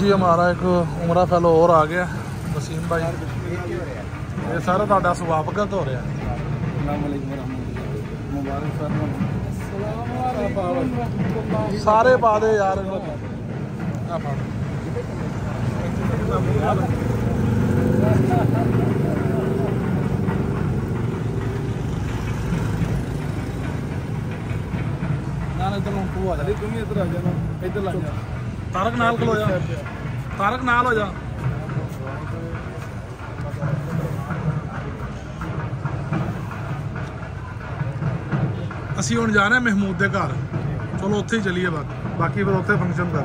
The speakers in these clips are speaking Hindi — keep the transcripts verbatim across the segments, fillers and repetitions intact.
जी हमारा एक उमरा फैलो और आ गया वसीम भाई। ये सारा ता स्वागत हो रहा है सारे पादे यार। तारक नाल खलो जा, तारक नाल हो जा। असी हुण जाना महमूद के घर, चलो उत्थे ही चलीए बाकी बाकी फिर उत्थे फंक्शन कर।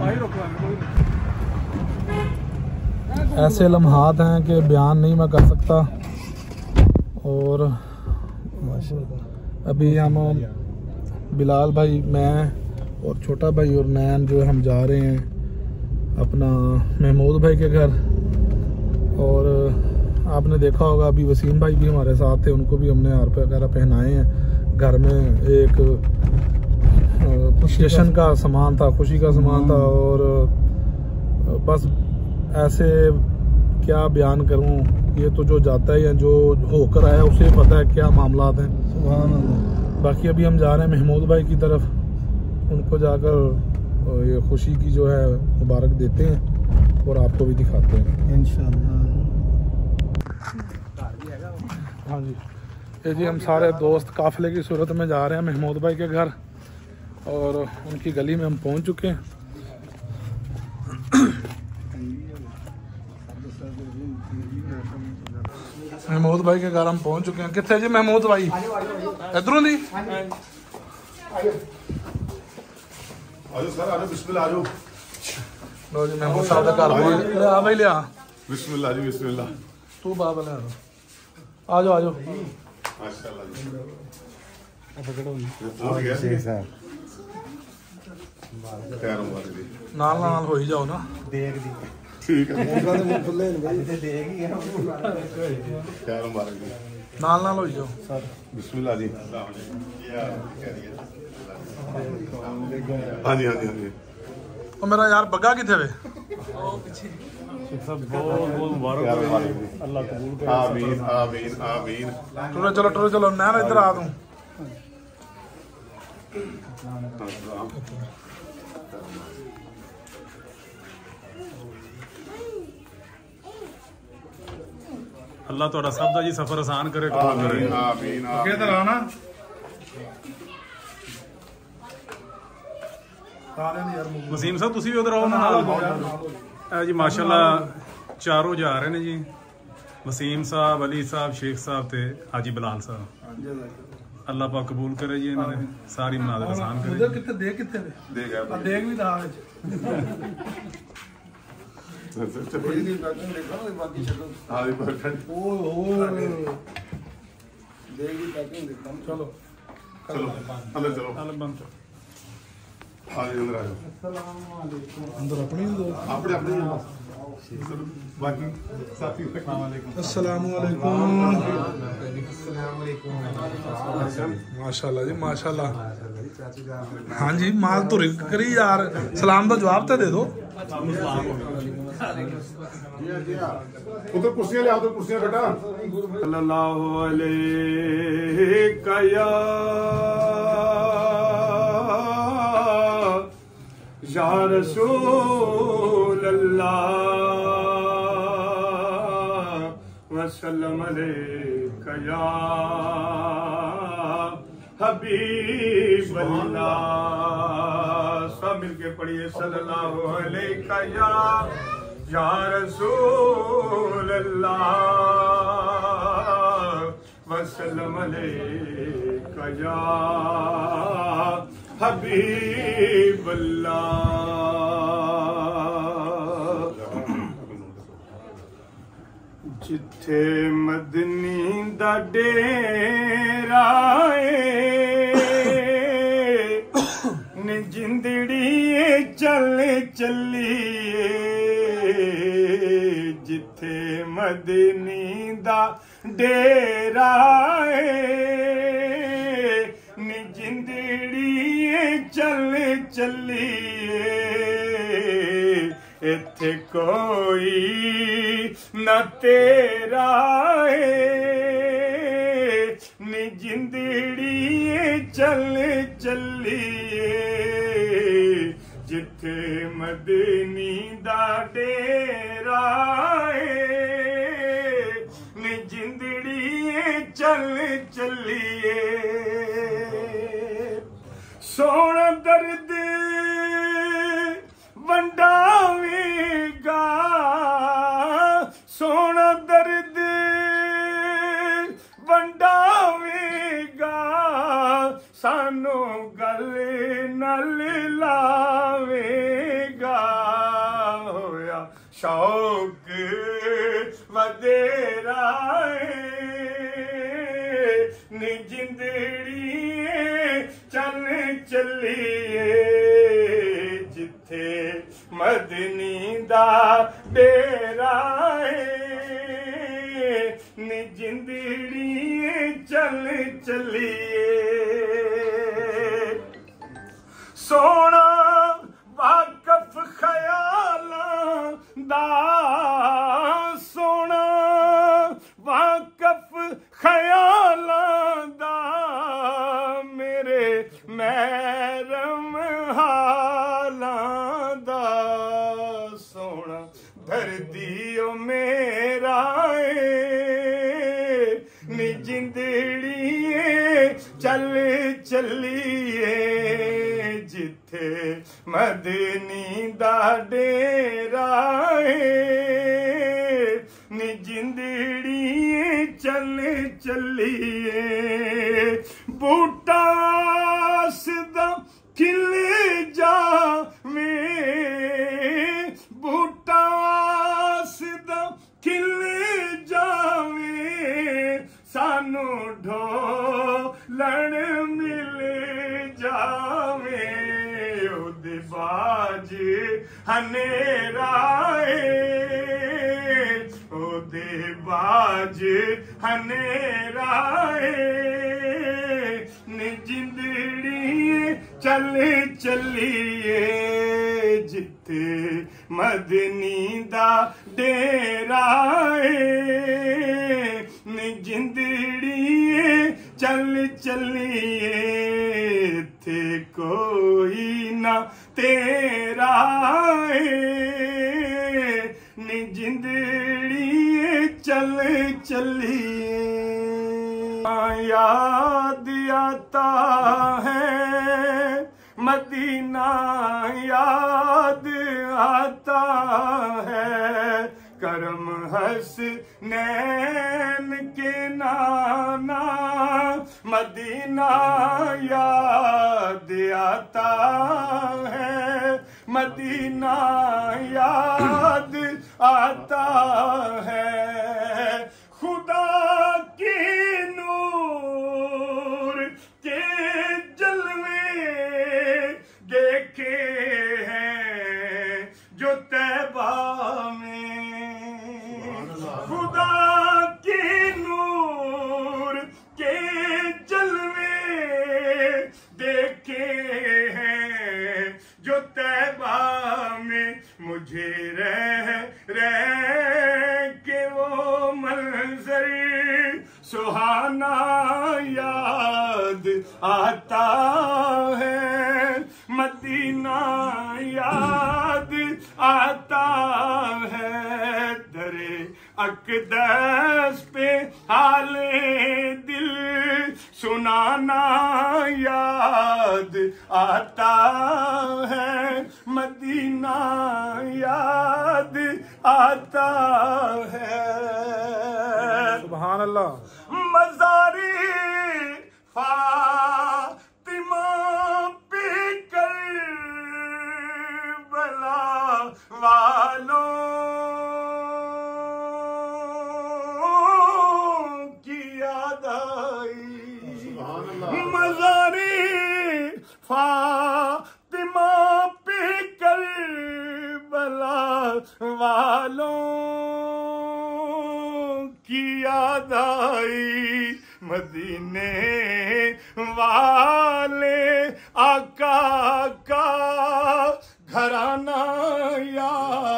ऐसे लम्हात हैं कि बयान नहीं मैं कर सकता। और अभी हम बिलाल भाई, मैं और छोटा भाई और नैन जो हम जा रहे हैं अपना महमूद भाई के घर। और आपने देखा होगा अभी वसीम भाई भी हमारे साथ थे, उनको भी हमने हार वगैरह पहनाए हैं। घर में एक स्टेशन का सामान था, खुशी का सामान था। और बस ऐसे क्या बयान करूं, ये तो जो जाता है या जो होकर आया उसे पता है क्या मामला हैं। सुभान अल्लाह। बाकी अभी हम जा रहे हैं महमूद भाई की तरफ, उनको जाकर ये खुशी की जो है मुबारक देते हैं और आपको भी दिखाते हैं इंशाअल्लाह। हाँ जी, ये जी हम सारे दोस्त काफ़िले की सूरत में जा रहे हैं महमूद भाई के घर और उनकी गली में हम पहुंच चुके हैं। महमूद भाई के घर हम पहुंच चुके हैं। कितने जी महमूद भाई? इधरों नहीं, महमूद साहब का घर। आ भाई ले आ, बिस्मिल्लाह जी बिस्मिल्लाह। तू बाबा ले आ जाओ आ जाओ। नाल नाल हो ही जाओ ना, देख दी ठीक है। नाल नाल हो जाओ सर, बिस्मिल्लाह जी। हाँ जी हाँ जी हाँ जी। तो मेरा यार बग्गा किथे वे? चलो चलो चलो चलो नैन इधर आ तू। अल्लाह तोड़ा सब दा जी सफर आसान करे। किधर आना वसीम साहब, तुसी भी उधर आओ ना जी। माशाल्लाह चारों जा रहे ने जी, वसीम साहब, अली साहब, शेख साहब ते हाजी बिलाल साहब। अल्लाह पाक कबूल करे जी, इन्होंने सारी मुनाज़र आसान करे। उधर कितने देख कितने देख देख भी था माशाल्लाह जी माशाल्लाह। हाँ जी माल धुरी करी यार, सलाम का जवाब तो दे दो। उधर कुर्सियां ले आओ, उधर कुर्सियां बेटा। सल्लल्लाहु अलैका या या रसूल अल्लाह वसल्लम अलैका या हबीब अल्लाह। सब मिलके पढ़िए सल्लल्लाहु अलैका या या रसूल अल्लाह वसल्लम अलैका या हबीब अल्लाह। जिथे मदनी दा डेरा ने जिंदड़ी चल चलिए। जिथे मदनी दा डेरा नी जिंदड़ी चल चलिए। इत्थे कोई ना तेरा है नी जिंदड़ी चल चलिए जिथे मदनी दा डेरा है नी जिंदड़ी चल चलिए सोना दर्द वंडावेगा सोना दर्द वंडावेगा सानू गल नल लावेगा होया शौक वधेरा नी जिंदड़ी चल चलिए जिथे मदनी दा डेरा है नी जिंदड़ी चल चलिए सोना वाकफ ख्यालां दा सोना वाकफ ख्यालां दा मेरे महरम दर्दियो मेरा नी जिंदड़ी चल चलिए जिथे मदनी दा डेरा नी जिंदड़ी चल चलिए बूटा सदा खिल जावे बूटा सदा खिल जावे सानू ढोलण मिल जावे उदे बाज हनेरा है उदे बाज हनेरा है नी जिंदड़ी चल चलिए जिथे मदनी दा डेरा है नी जिंदड़ी चल चलिए थे कोई ना तेरा है नी जिंदड़ी चल चलिए याद आता है मदीना याद आता है करम हसनैन के नाना मदीना याद आता है मदीना याद आता है खुदा की नूर के देखे हैं जो तैबा में खुदा के नूर के जलवे देखे हैं जो तैबा में मुझे रह रह के वो मंजर सुहाना याद आता है मदीना याद आता है दरे अकदस पे हाले दिल सुनाना याद आता है मदीना याद आता है सुभान अल्लाह मज़ारी फातिमा वालों की याद आई मज़ारी फातिमा पे करबला वालों की याद आई मदीने वाले आका का घराना याद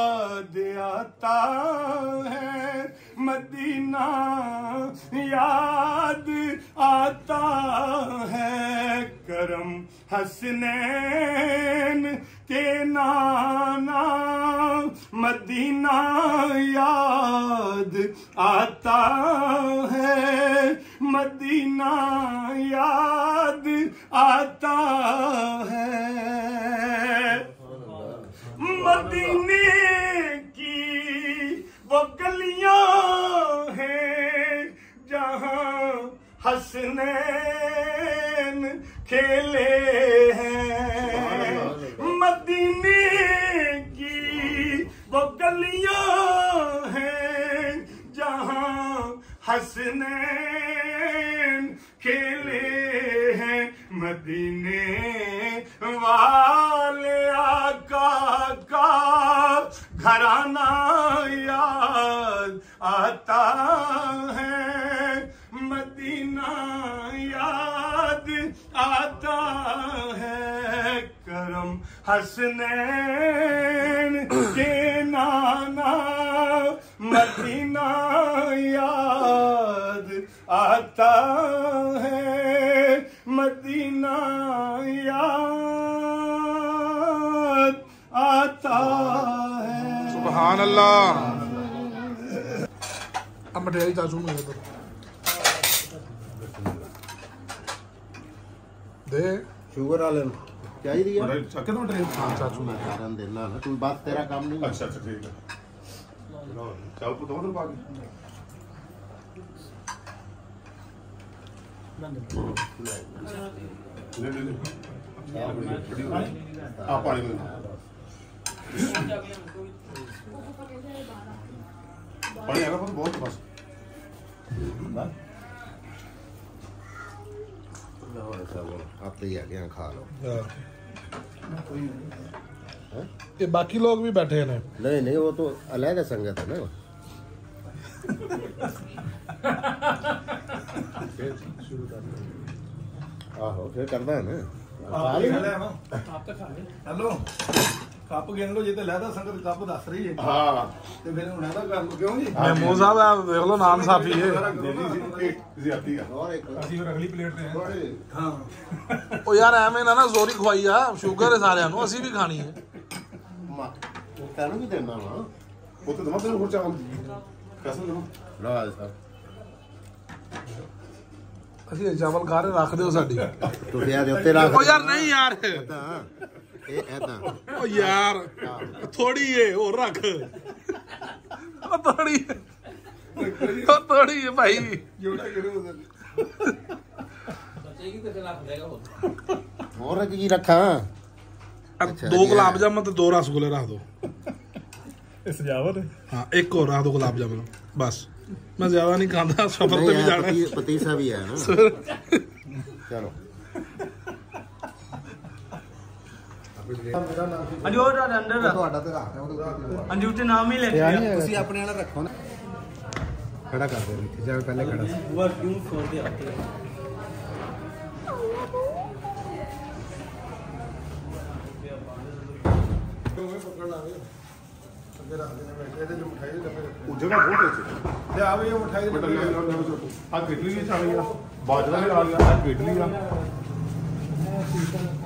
महीना याद आता है, करम हसनैन के नाना मदीना याद आता है, मदीना याद आता है। मदीने की वो गलियां हैं जहां हसनैन खेले हैं, मदीने की वो गलियां हैं जहां हसनैन खेले हैं। मदीने वाले आका का घराना याद आता है, मदीना याद आता है, करम हसनैन के नाना मदीना याद आता है, मदीना याद आता है। सुभान अल्लाह। अब मटेरियल ताजू में दे शुगर वाले क्या ही दिया चक्के तो मटेरियल ताजू में कारण देना ना कोई बात तेरा काम नहीं। अच्छा अच्छा ठीक है लो चाव को दो दो बाकी ले ले ले आ पानी में पानी आ रहा है बहुत बस बस आप ही आगे खा लो। ये बाकी लोग भी बैठे हैं नहीं नहीं वो तो अलग संगत है ना। आहो फिर करना है ना आप तो खा ले। हेलो ਕੱਪ ਗਿਣ ਲੋ ਜੇ ਤੇ ਲਹਿਦਾ ਸੰਗਤ ਕੱਪ ਦੱਸ ਰਹੀ ਹੈ ਹਾਂ ਤੇ ਫਿਰ ਹੁਣ ਇਹਦਾ ਕੰਮ ਕਿਉਂ ਜੀ ਮਹਿਮੂਦ ਸਾਹਿਬ ਆ ਦੇਖ ਲੋ ਨਾਮ ਸਾਫੀ ਹੈ ਜ਼ਿਆਤੀ ਆ ਅਸੀਂ ਫਿਰ ਅਗਲੀ ਪਲੇਟ ਤੇ ਆਏ ਹਾਂ ਉਹ ਯਾਰ ਐਵੇਂ ਨਾ ਨਾ ਜ਼ੋਰੀ ਖਵਾਈ ਆ ਸ਼ੂਗਰ ਹੈ ਸਾਰਿਆਂ ਨੂੰ ਅਸੀਂ ਵੀ ਖਾਣੀ ਹੈ ਉਹ ਤੈਨੂੰ ਵੀ ਦੇਣਾ ਵਾ ਉਹ ਤੇ ਦਮਾ ਤੇ ਹੋਰ ਚਾਹ ਕਸਮ ਲਓ ਲਾ ਆ ਸਰ ਅਸੀਂ ਚਾਵਲ ਖਾ ਰਹੇ ਰੱਖ ਦਿਓ ਸਾਡੀ ਤੁਸੀਂ ਆ ਦੇ ਉੱਤੇ ਰੱਖ ਉਹ ਯਾਰ ਨਹੀਂ ਯਾਰ ए ऐदा ओ यार थोड़ी है और रख ओ थोड़ी ओ थोड़ी है भाई जोड़ा करो उधर बचेगी तो खिला देगा और रख की रखा। अब दो गुलाब जामुन तो दो रसगुल्ले रख दो सजावट है हां एक और रख दो गुलाब जामुन बस मैं ज्यादा नहीं खाता सफर पे भी जाना है पतीसा भी है ना चलो ਅੰਜੂਰ ਦਾ ਅੰਦਰ ਤੁਹਾਡਾ ਤੇ ਰੱਖ ਦਿਓ ਅੰਜੂਰ ਤੇ ਨਾਮ ਹੀ ਲੈ ਲਿਆ ਤੁਸੀਂ ਆਪਣੇ ਵਾਲਾ ਰੱਖੋ ਨਾ ਖੜਾ ਕਰ ਦਿਓ ਇੱਥੇ ਜਾ ਪਹਿਲੇ ਖੜਾ ਬੁਆ ਕਿਉਂ ਖੋਲ ਦੇ ਆਪ ਤੇ ਦੋਵੇਂ ਪਕੜ ਲਾਵੇ ਅੱਗੇ ਰੱਖ ਦੇਣਾ ਬੈਠੇ ਤੇ ਉਠਾਈ ਦੇ ਡੱਬੇ ਉਹ ਜਗ੍ਹਾ ਬਹੁਤ ਹੈ ਤੇ ਆਵੇ ਉਹ ਉਠਾਈ ਦੇ ਡੱਬੇ ਆ ਕਿਡਲੀ ਵੀ ਚਾਹੀਦਾ ਬਾਜਰਾ ਵੀ ਆ ਗਿਆ ਆ ਕਿਡਲੀ ਆ